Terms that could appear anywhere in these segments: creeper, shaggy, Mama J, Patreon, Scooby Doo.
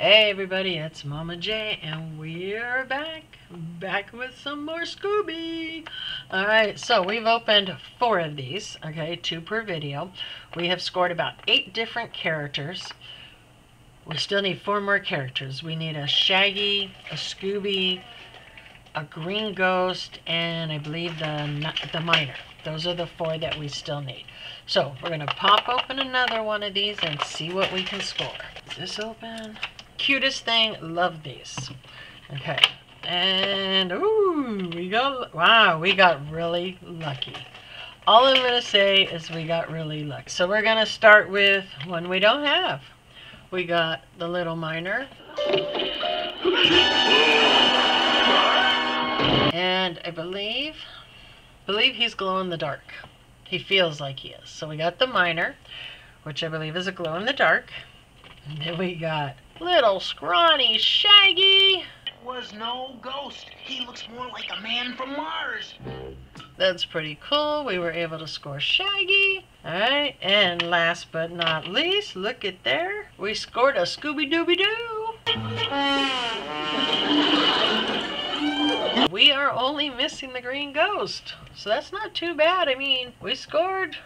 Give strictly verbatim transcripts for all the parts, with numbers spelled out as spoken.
Hey everybody, it's Mama J, and we're back, back with some more Scooby. Alright, so we've opened four of these, okay, two per video. We have scored about eight different characters. We still need four more characters. We need a Shaggy, a Scooby, a Green Ghost, and I believe the, the Miner. Those are the four that we still need. So, we're going to pop open another one of these and see what we can score. Is this open? Cutest thing. Love these. Okay. And, ooh, we got, wow, we got really lucky. All I'm going to say is we got really lucky. So, we're going to start with one we don't have. We got the little miner. And I believe... believe he's glow in the dark. He feels like he is. So we got the miner, which I believe is a glow in the dark. And then we got little scrawny Shaggy. It was no ghost. He looks more like a man from Mars. That's pretty cool. We were able to score Shaggy. Alright, and last but not least, look at there. We scored a Scooby Dooby Doo. We are only missing the Green Ghost. So that's not too bad. I mean, we scored,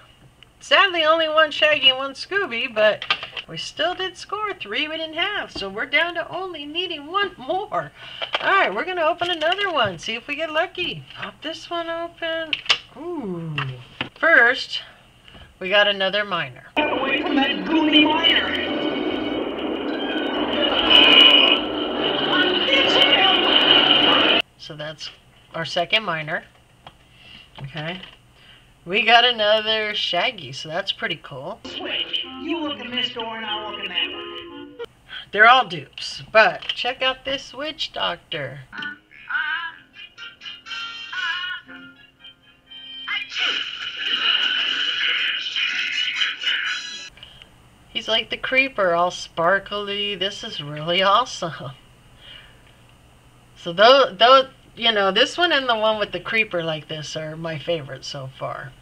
sadly, only one Shaggy and one Scooby, but we still did score three we didn't have. So we're down to only needing one more. All right, we're going to open another one, see if we get lucky. Pop this one open. Ooh. First, we got another miner. Get away from that goony miner. So that's our second miner. Okay, we got another Shaggy, so that's pretty cool. Switch. You look in this door and I'll look in that one. They're all dupes, but check out this witch doctor. Uh, uh, uh, He's like the creeper, all sparkly. This is really awesome. So those... those you know, this one and the one with the creeper like this are my favorites so far.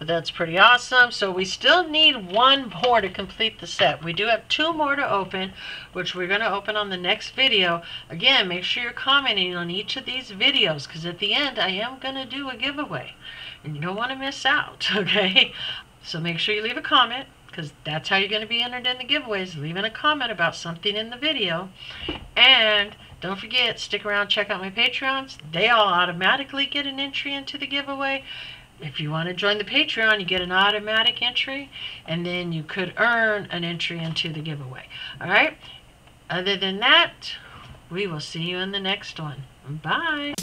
But that's pretty awesome. So we still need one more to complete the set. We do have two more to open, which we're going to open on the next video. Again, make sure you're commenting on each of these videos, because at the end I am going to do a giveaway. And you don't want to miss out, okay? So make sure you leave a comment, because that's how you're going to be entered in the giveaways. Leaving a comment about something in the video. And... don't forget, stick around, check out my Patreons. They all automatically get an entry into the giveaway. If you want to join the Patreon, you get an automatic entry, and then you could earn an entry into the giveaway. All right? Other than that, we will see you in the next one. Bye.